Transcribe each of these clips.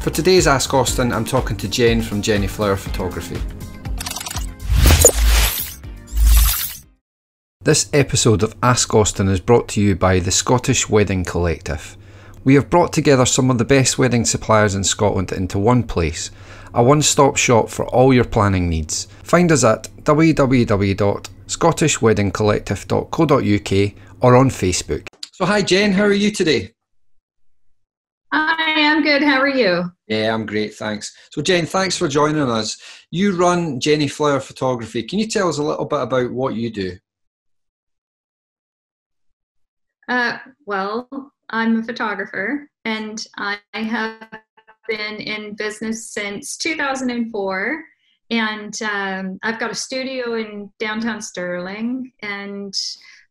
For today's Ask Austin, I'm talking to Jen from Jenniflower Photography. This episode of Ask Austin is brought to you by the Scottish Wedding Collective. We have brought together some of the best wedding suppliers in Scotland into one place, a one-stop shop for all your planning needs. Find us at www.scottishweddingcollective.co.uk or on Facebook. So hi Jen, how are you today? Hi, I'm good. How are you? Yeah, I'm great, thanks. So Jen, thanks for joining us. You run Jenniflower Photography. Can you tell us a little bit about what you do? Well, I'm a photographer and I have been in business since 2004, and I've got a studio in downtown Stirling and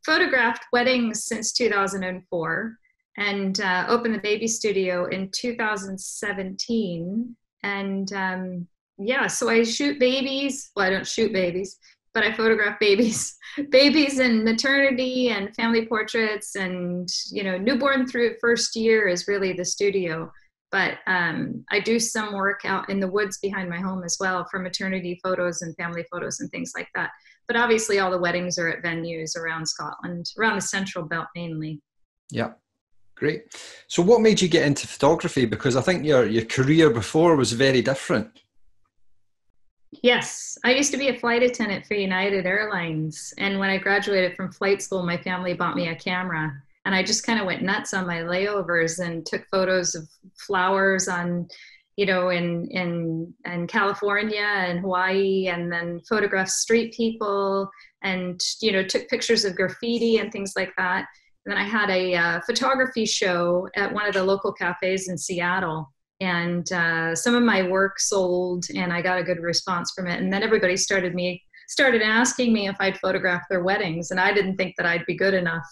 photographed weddings since 2004. And opened the baby studio in 2017. And yeah, so I shoot babies. Well, I don't shoot babies, but I photograph babies. Babies and maternity and family portraits and, you know, newborn through first year is really the studio. But I do some work out in the woods behind my home as well for maternity photos and family photos and things like that. But obviously all the weddings are at venues around Scotland, around the Central Belt mainly. Yeah. Great. So what made you get into photography? Because I think your career before was very different. Yes. I used to be a flight attendant for United Airlines. And when I graduated from flight school, my family bought me a camera. And I just kind of went nuts on my layovers and took photos of flowers on, you know, in California and Hawaii, and then photographed street people and, you know, took pictures of graffiti and things like that. And then I had a photography show at one of the local cafes in Seattle, and some of my work sold and I got a good response from it. And then everybody started asking me if I'd photograph their weddings, and I didn't think that I'd be good enough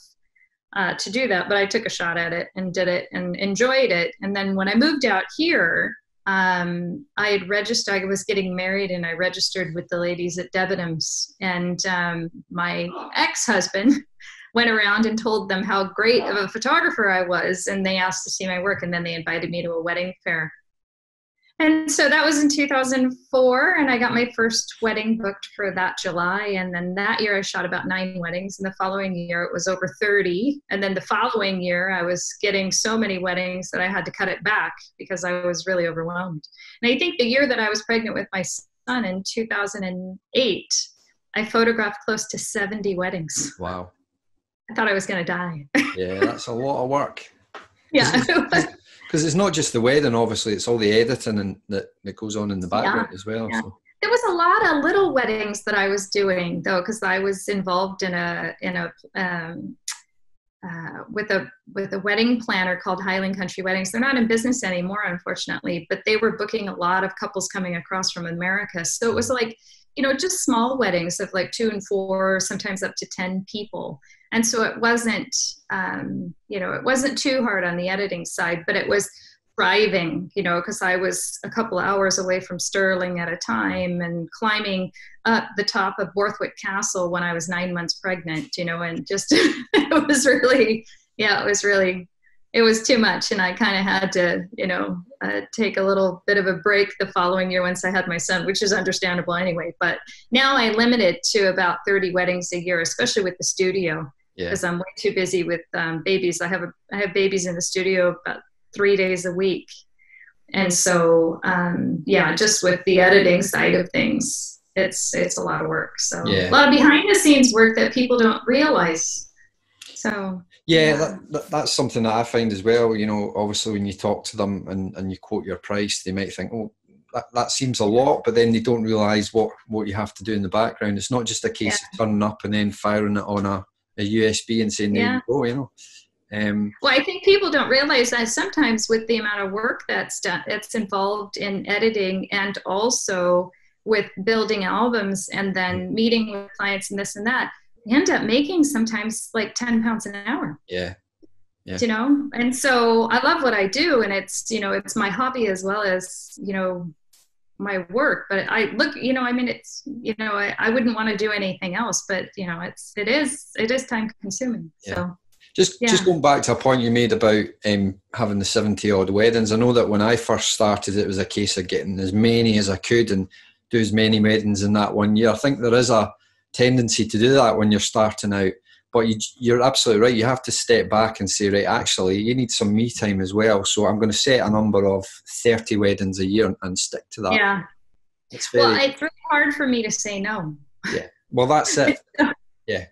to do that, but I took a shot at it and did it and enjoyed it. And then when I moved out here, I was getting married and I registered with the ladies at Debenhams, and my ex-husband went around and told them how great of a photographer I was, and they asked to see my work, and then they invited me to a wedding fair. And so that was in 2004, and I got my first wedding booked for that July, and then that year I shot about 9 weddings, and the following year it was over 30, and then the following year I was getting so many weddings that I had to cut it back because I was really overwhelmed. And I think the year that I was pregnant with my son in 2008, I photographed close to 70 weddings. Wow. I thought I was going to die. Yeah, that's a lot of work. Yeah. Because it's not just the wedding, obviously, it's all the editing and that goes on in the background as well. Yeah. So. There was a lot of little weddings that I was doing, though, because I was involved with a wedding planner called Highland Country Weddings. They're not in business anymore, unfortunately, but they were booking a lot of couples coming across from America. So it was like, you know, just small weddings of like 2 and 4, sometimes up to 10 people. And so it wasn't, you know, it wasn't too hard on the editing side, but it was driving, you know, because I was a couple hours away from Stirling at a time and climbing up the top of Borthwick Castle when I was 9 months pregnant, you know, and just, it was too much. And I kind of had to, you know, take a little bit of a break the following year once I had my son, which is understandable anyway. But now I limit it to about 30 weddings a year, especially with the studio, because I'm way too busy with babies. I have babies in the studio about 3 days a week. And so, just with the editing side of things, it's a lot of work. So a lot of behind the scenes work that people don't realize. So, that's something that I find as well, you know, obviously when you talk to them and you quote your price, they might think, oh, that seems a lot, but then they don't realise what you have to do in the background. It's not just a case of turning up and then firing it on a USB and saying, there you go, you know. Well, I think people don't realize that sometimes with the amount of work that's involved in editing and also with building albums and then meeting with clients and this and that, end up making sometimes like £10 an hour. Yeah. You know? And so I love what I do, and it's, you know, it's my hobby as well as, you know, my work, but I look, you know, I mean, it's, you know, I wouldn't want to do anything else, but you know, it is time consuming. So Just going back to a point you made about having the 70 odd weddings. I know that when I first started, it was a case of getting as many as I could and do as many weddings in that one year. I think there is a tendency to do that when you're starting out, but you're absolutely right. You have to step back and say, right, actually, you need some me time as well. So I'm going to set a number of 30 weddings a year and stick to that. Yeah. It's really hard for me to say no. Yeah. Well, that's it. Yeah.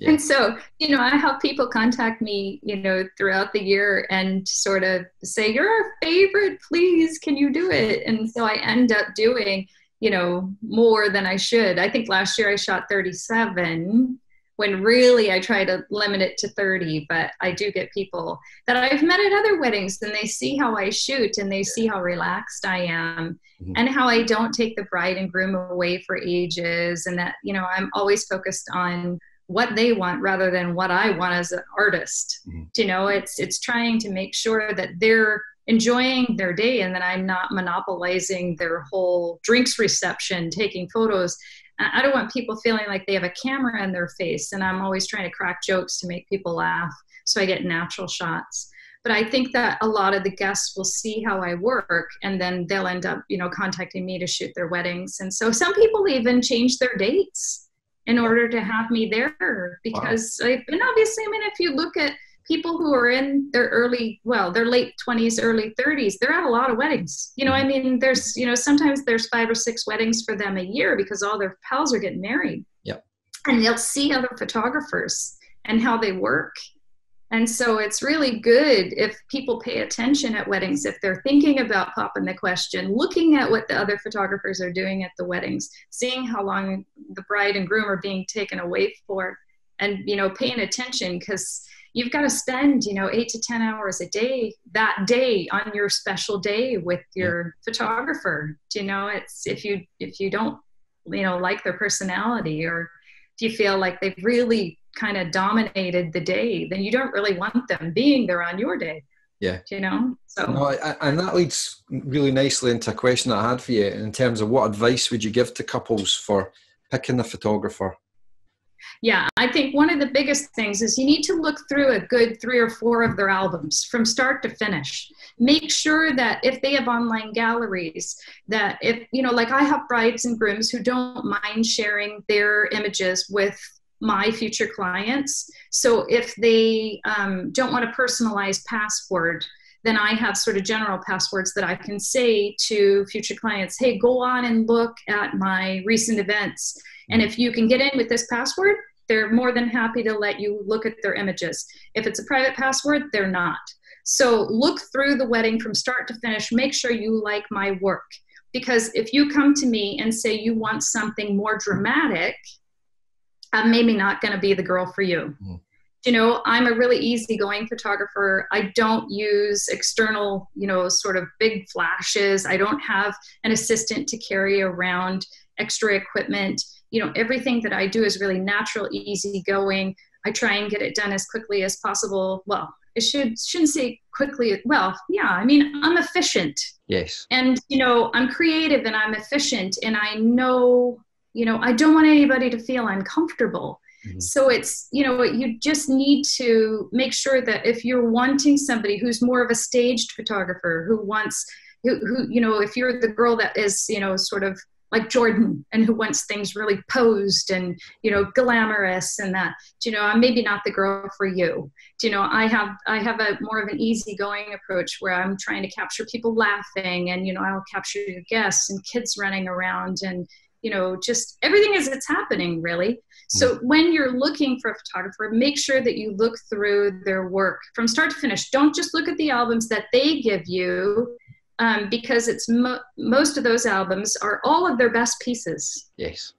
Yeah. And so, you know, I have people contact me, you know, throughout the year and sort of say, you're our favorite, please, can you do it? And so I end up doing, you know, more than I should. I think last year I shot 37 when really I try to limit it to 30, but I do get people that I've met at other weddings and they see how I shoot and they see how relaxed I am and how I don't take the bride and groom away for ages, and that, you know, I'm always focused on what they want rather than what I want as an artist. You know, it's trying to make sure that they're enjoying their day and that I'm not monopolizing their whole drinks reception, taking photos. I don't want people feeling like they have a camera in their face, and I'm always trying to crack jokes to make people laugh so I get natural shots. But I think that a lot of the guests will see how I work and then they'll end up, you know, contacting me to shoot their weddings. And so some people even change their dates in order to have me there, because and obviously, I mean, if you look at people who are in their their late 20s, early 30s, they're at a lot of weddings. You know, I mean, there's, you know, sometimes there's 5 or 6 weddings for them a year because all their pals are getting married. Yep. And they'll see other photographers and how they work. And so it's really good if people pay attention at weddings, if they're thinking about popping the question, looking at what the other photographers are doing at the weddings, seeing how long the bride and groom are being taken away for, and, you know, paying attention, because you've got to spend, you know, 8 to 10 hours a day, that day on your special day with your photographer. You know, it's, if you don't, you know, like their personality, or if you feel like they've really kind of dominated the day, then you don't really want them being there on your day. Yeah. You know? So. No, and that leads really nicely into a question that I had for you in terms of what advice would you give to couples for picking a photographer? Yeah, I think one of the biggest things is you need to look through a good 3 or 4 of their albums from start to finish. Make sure that if they have online galleries, that if, you know, like I have brides and grooms who don't mind sharing their images with my future clients. So if they don't want a personalized password, then I have sort of general passwords that I can say to future clients, hey, go on and look at my recent events. And if you can get in with this password, they're more than happy to let you look at their images. If it's a private password, they're not. So look through the wedding from start to finish. Make sure you like my work. Because if you come to me and say you want something more dramatic, I'm maybe not going to be the girl for you. You know, I'm a really easygoing photographer. I don't use external, you know, sort of big flashes. I don't have an assistant to carry around extra equipment. You know, everything that I do is really natural, easygoing. I try and get it done as quickly as possible. Well, I shouldn't say quickly. Well, yeah, I mean, I'm efficient. Yes. And, you know, I'm creative and I'm efficient, and I know, you know, I don't want anybody to feel uncomfortable. So it's, you know, you just need to make sure that if you're wanting somebody who's more of a staged photographer, who you know, if you're the girl that is, you know, sort of like Jordan and who wants things really posed and, you know, glamorous and that, you know, I'm maybe not the girl for you. You know, I have a more of an easygoing approach where I'm trying to capture people laughing and, you know, I'll capture your guests and kids running around and, you know, just everything as it's happening, really. So when you're looking for a photographer, make sure that you look through their work from start to finish. Don't just look at the albums that they give you, because it's most of those albums are all of their best pieces. Yes.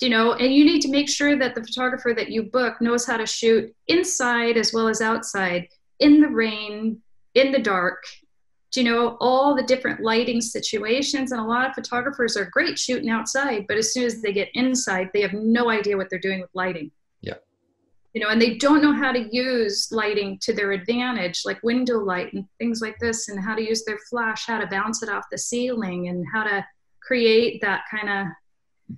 You know, and you need to make sure that the photographer that you book knows how to shoot inside as well as outside, in the rain, in the dark, you know, all the different lighting situations. And a lot of photographers are great shooting outside, but as soon as they get inside, they have no idea what they're doing with lighting. Yeah. You know, and they don't know how to use lighting to their advantage, like window light and things like this, and how to use their flash, how to bounce it off the ceiling, and how to create that kind of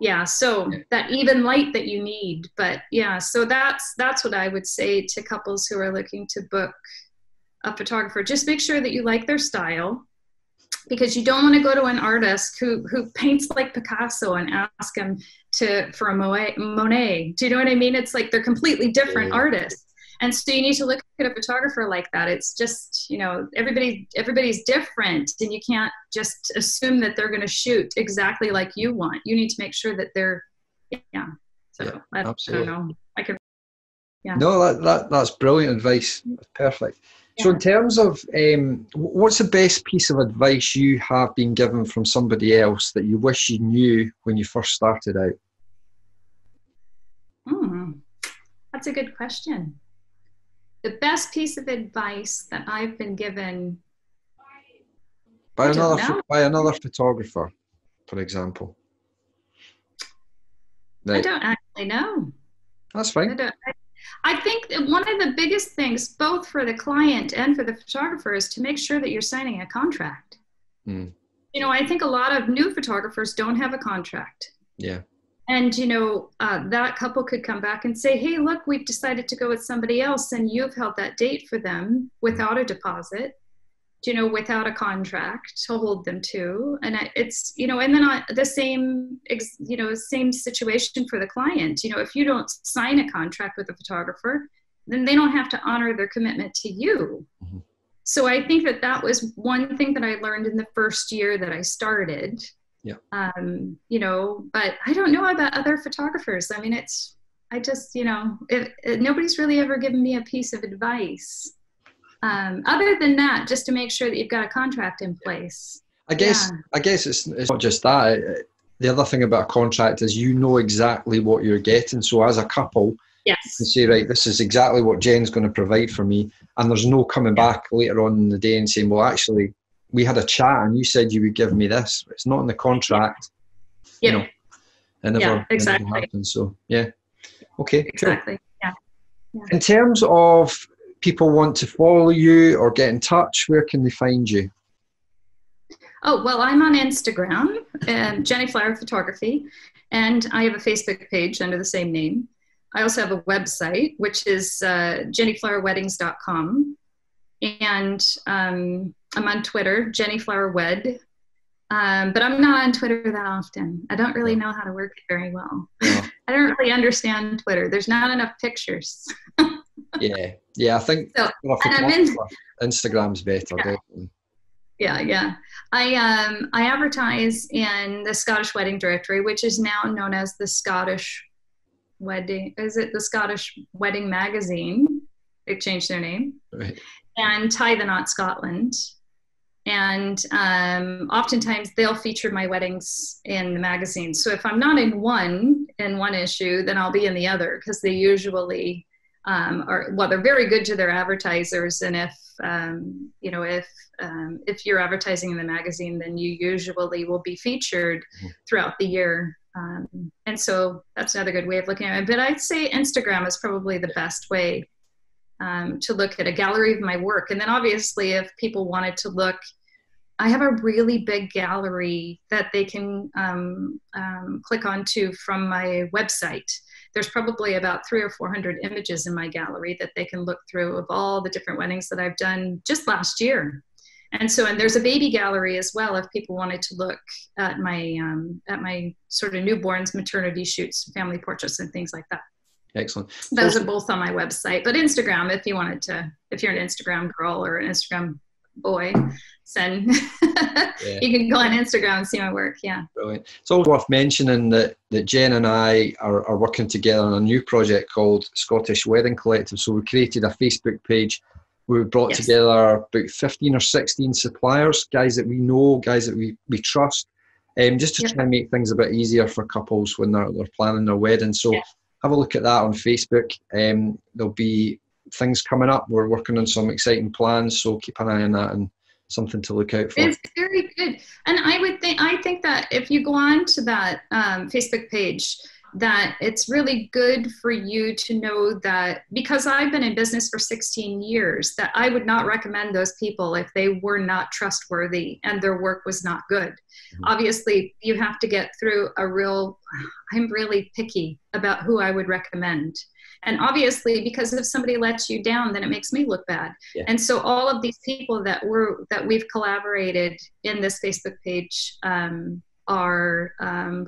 Yeah, so that even light that you need. But yeah, so that's what I would say to couples who are looking to book a photographer. Just make sure that you like their style, because you don't want to go to an artist who paints like Picasso and ask him for a Monet. Do you know what I mean? It's like they're completely different artists. And so you need to look at a photographer like that. It's just, you know, everybody's different, and you can't just assume that they're going to shoot exactly like you want. You need to make sure that they're, yeah. So yeah, I don't know. I could, yeah. No, that's brilliant advice. Perfect. Yeah. So in terms of, what's the best piece of advice you have been given from somebody else that you wish you knew when you first started out? That's a good question. The best piece of advice that I've been given by another photographer, for example. Right. I don't actually know. That's fine. I think that one of the biggest things, both for the client and for the photographer, is to make sure that you're signing a contract. Mm. You know, I think a lot of new photographers don't have a contract. Yeah. And, you know, that couple could come back and say, hey, look, we've decided to go with somebody else, and you've held that date for them without a deposit, you know, without a contract to hold them to. And it's, you know, and then the same, you know, same situation for the client. You know, if you don't sign a contract with a photographer, then they don't have to honor their commitment to you. Mm-hmm. So I think that that was one thing that I learned in the first year that I started. Yeah. You know, but I don't know about other photographers. I mean, I just, you know, nobody's really ever given me a piece of advice. Other than that, just to make sure that you've got a contract in place. I guess it's not just that. The other thing about a contract is you know exactly what you're getting. So as a couple, yes, you can say, right, this is exactly what Jen's going to provide for me. And there's no coming back later on in the day and saying, well, actually, we had a chat and you said you would give me this. It's not in the contract. Yeah. You know, it never happens. So yeah. Okay. Exactly. Cool. Yeah. Yeah. In terms of people want to follow you or get in touch, where can they find you? Oh, well, I'm on Instagram, Jenniflower Photography, and I have a Facebook page under the same name. I also have a website, which is jenniflowerweddings.com. And I'm on Twitter, JenniflowerWed, but I'm not on Twitter that often. I don't really know how to work it very well. No. I don't really understand Twitter. There's not enough pictures. yeah, I think so, Instagram's better. Yeah. Definitely. Yeah. I advertise in the Scottish Wedding Directory, which is now known as the Scottish Wedding. Is it the Scottish Wedding Magazine? They've changed their name. Right. And Tie the Knot Scotland. And oftentimes they'll feature my weddings in the magazine. So if I'm not in one issue, then I'll be in the other, because they usually they're very good to their advertisers. And if you're advertising in the magazine, then you usually will be featured throughout the year. And so that's another good way of looking at it. But I'd say Instagram is probably the best way to look at a gallery of my work. And then obviously if people wanted to look, I have a really big gallery that they can click onto from my website. There's probably about 300 or 400 images in my gallery that they can look through of all the different weddings that I've done just last year. And there's a baby gallery as well if people wanted to look at my sort of newborns, maternity shoots, family portraits and things like that. Excellent. Those are both on my website, but Instagram, if you're an Instagram girl or an Instagram boy, you can go on Instagram and see my work. Yeah. Brilliant. It's also worth mentioning that Jen and I are working together on a new project called Scottish Wedding Collective. So we created a Facebook page where we brought together about 15 or 16 suppliers, guys that we know, guys that we trust, just to try and make things a bit easier for couples when they're planning their wedding. So have a look at that on Facebook. There'll be things coming up. We're working on some exciting plans, so keep an eye on that and something to look out for. It's very good. And I think that if you go on to that Facebook page, that it's really good for you to know that, because I've been in business for 16 years, that I would not recommend those people if they were not trustworthy and their work was not good. Mm-hmm. Obviously, you have to get through a real, I'm really picky about who I would recommend. And obviously, because if somebody lets you down, then it makes me look bad. Yeah. And so all of these people that we've collaborated in this Facebook page are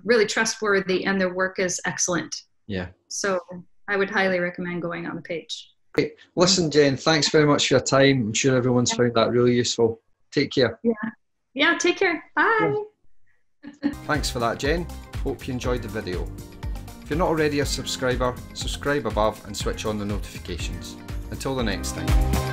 really trustworthy, and their work is excellent. Yeah. So I would highly recommend going on the page. Great. Listen, Jen, thanks very much for your time. I'm sure everyone's found that really useful. Take care. Yeah. Yeah, take care. Bye. Yeah. Thanks for that, Jen. Hope you enjoyed the video. If you're not already a subscriber, subscribe above and switch on the notifications. Until the next time.